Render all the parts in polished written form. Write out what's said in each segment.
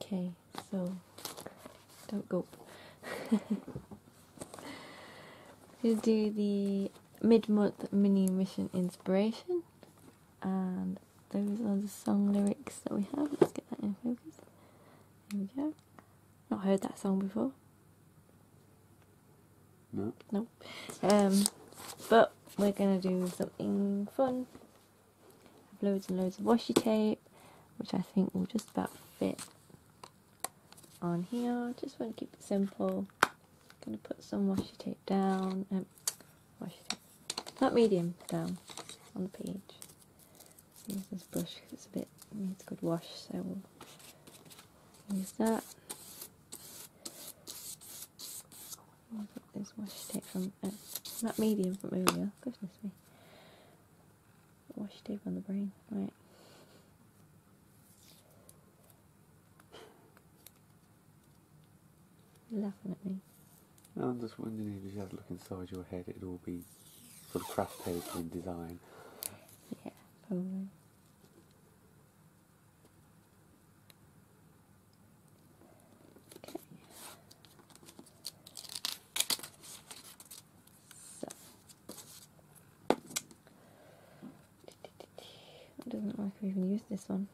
Okay, so don't go. We'll do the mid-month mini Mission Inspiration, and those are the song lyrics that we have. Let's get that in focus. There we go. Not heard that song before. No. No. But we're gonna do something fun. I have loads and loads of washi tape, which I think will just about fit on here. Just want to keep it simple. Gonna put some washi tape down. Not medium, down on the page. Use this brush because it's a bit, needs a good wash, so we'll use that. We'll put this washi tape from, not medium from earlier, goodness me. Washi tape on the brain, right. You're laughing at me. No, I'm just wondering if you had a look inside your head, it'd all be sort of craft paper and design. Yeah, probably. Okay. So. It doesn't like I've even used this one.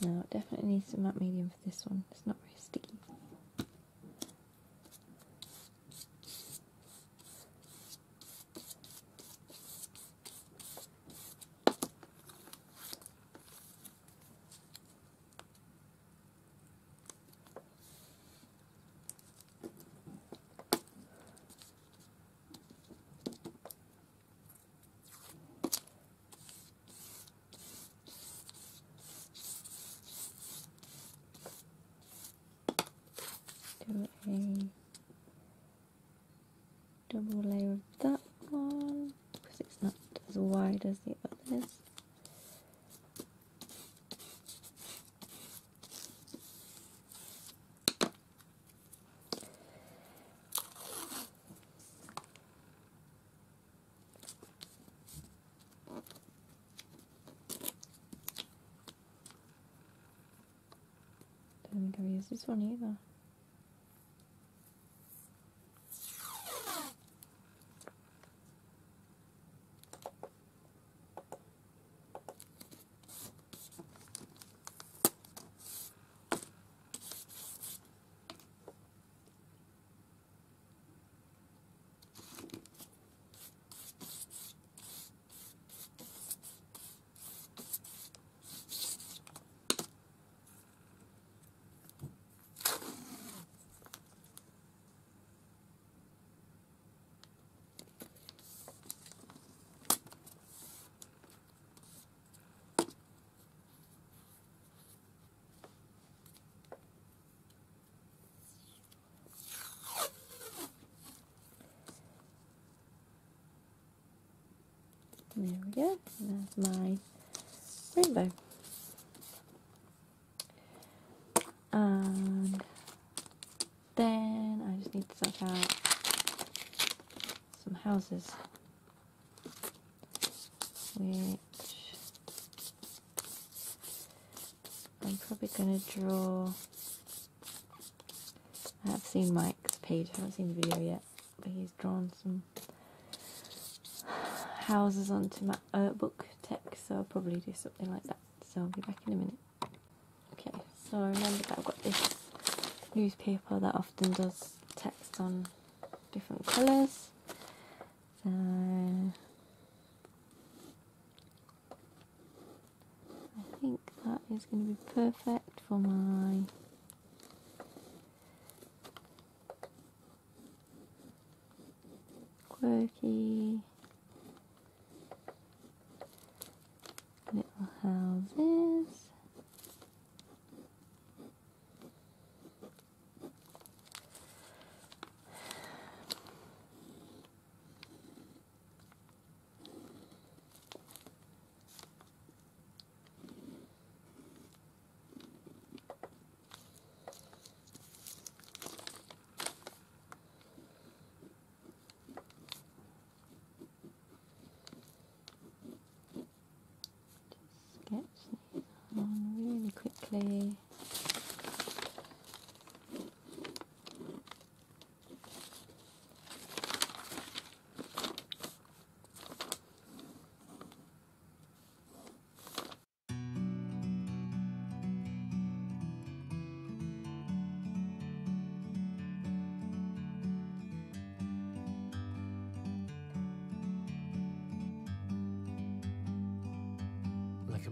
No, it definitely needs some matte medium for this one. It's not very sticky. A double layer of that one because it's not as wide as the others. Don't think I've used this one either. There we go, and there's my rainbow. And then I just need to suck out some houses, which I'm probably going to draw. I have seen Mike's page, I haven't seen the video yet, but he's drawn some houses onto my book text, so I'll probably do something like that, so I'll be back in a minute. Okay, so I remember that I've got this newspaper that often does text on different colours, so I think that is going to be perfect for my quirky little houses.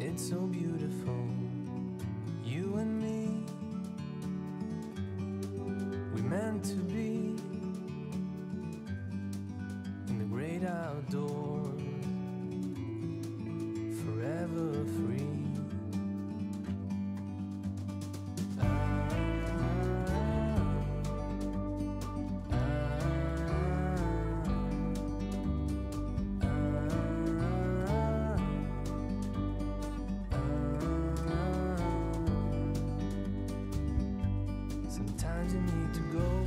it's so beautiful, you and me. We're meant to be in the great outdoors, forever free. You need to go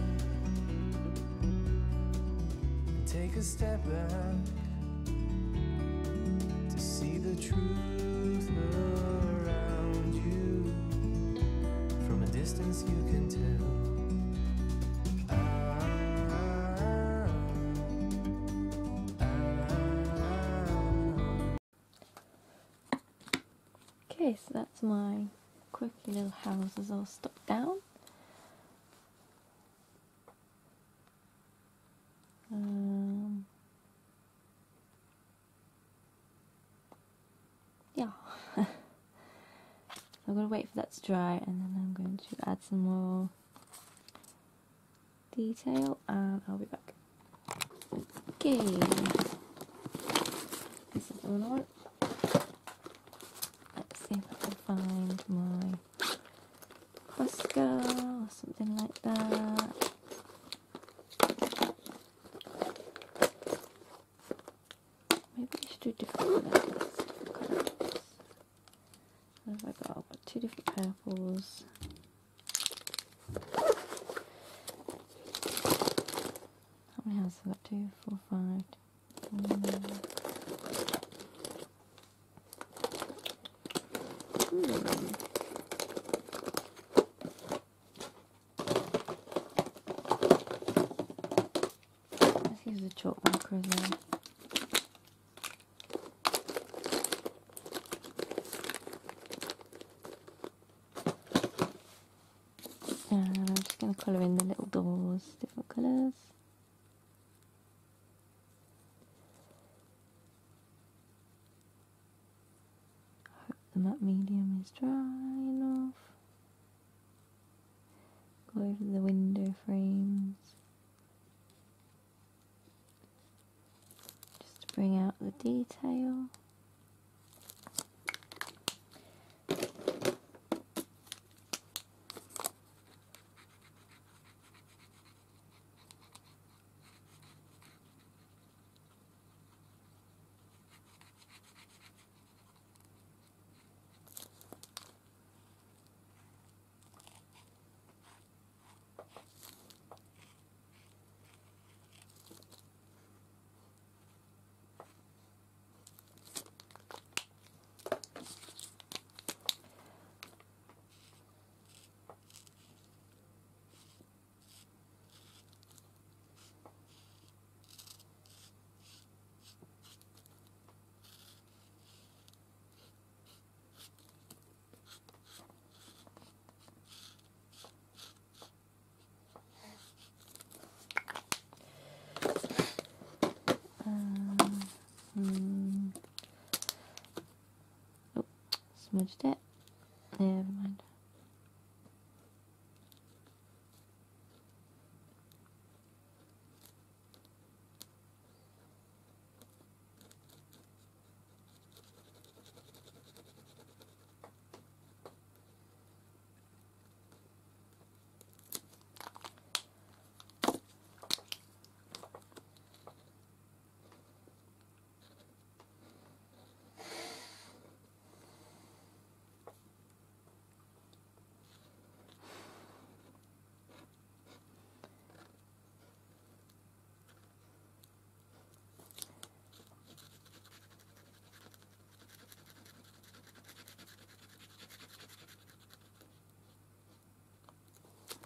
and take a step back to see the truth around you. From a distance you can tell. Okay, so that's my quirky little houses all stuck down. Yeah, I'm gonna wait for that to dry and then I'm going to add some more detail and I'll be back. Okay, this is all on. Let's see if I can find my Posca or something like that. Maybe I should do different colours. What have I got? I've got two different purples. How many houses have I got? 2, 4, 5. 2, 3. Let's use the chalk marker as well. Colour in the little doors, different colours. I hope the matte medium is dry enough. Go over the window frames just to bring out the detail. Smudged it. Yeah, never mind.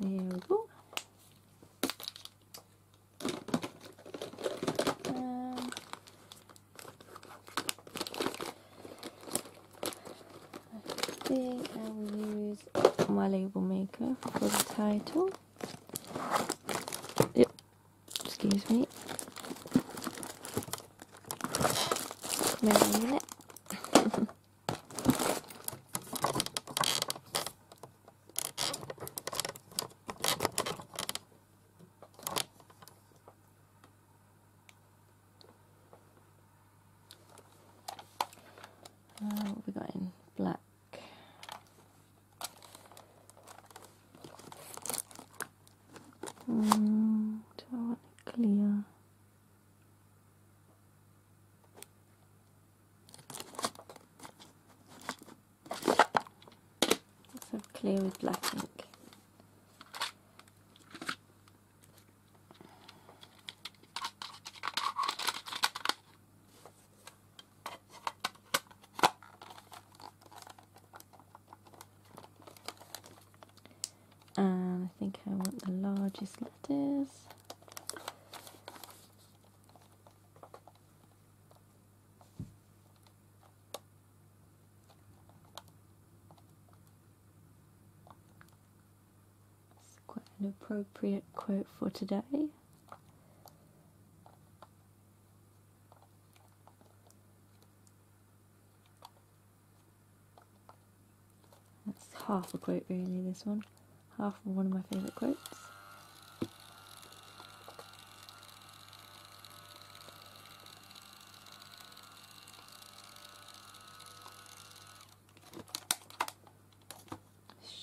There we go. I think I will use my label maker for the title. Yep, excuse me. Come in a minute. Do I want it clear? Let's have clear with black ink. I think I want the largest letters. It's quite an appropriate quote for today. That's half a quote really, this one. Half of one of my favourite quotes.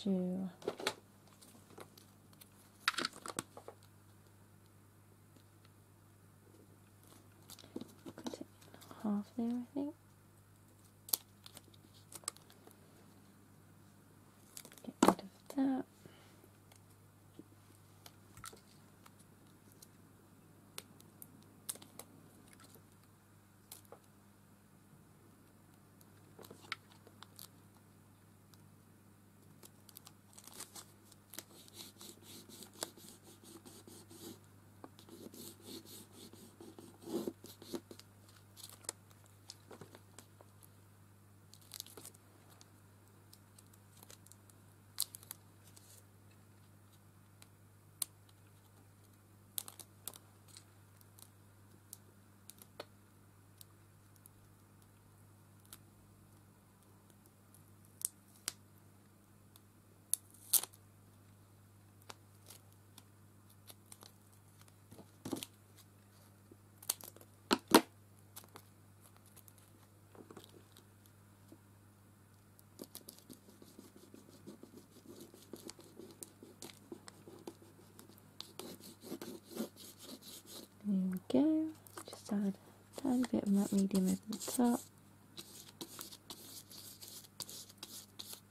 Shoe. Cut it in half there, I think. Get rid of that. There we go, just add a tiny bit of matte medium over the top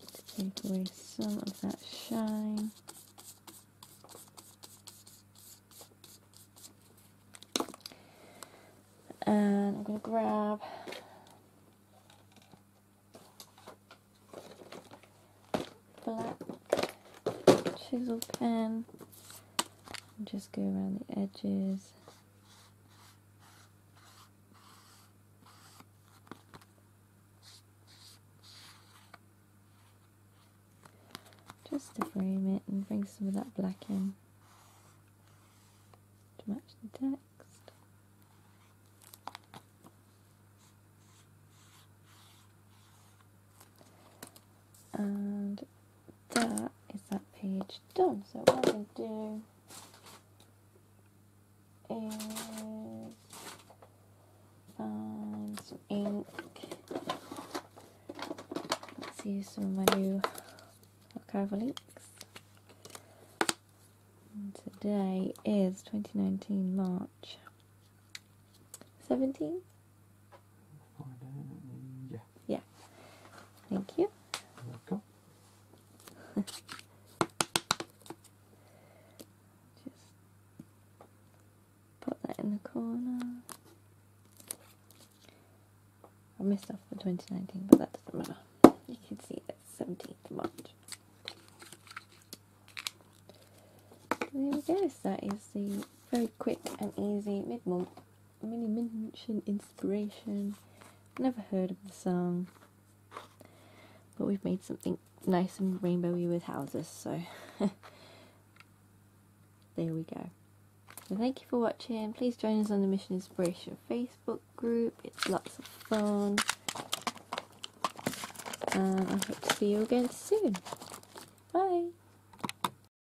to take away some of that shine. And I'm going to grab black chisel pen and just go around the edges. Just to frame it and bring some of that black in to match the text. And that is that page done. So what I'm going to do is find some ink. Let's use some of my new archival inks. And today is 2019 March 17. Yeah. Yeah. Thank you. You're welcome. Just put that in the corner. I missed off for 2019, but that doesn't matter. You can see it's 17th March. And there we go, so that is the very quick and easy Mission Inspiration. Never heard of the song, but we've made something nice and rainbowy with houses, so there we go. So thank you for watching. Please join us on the Mission Inspiration Facebook group. It's lots of fun. I hope to see you again soon. Bye!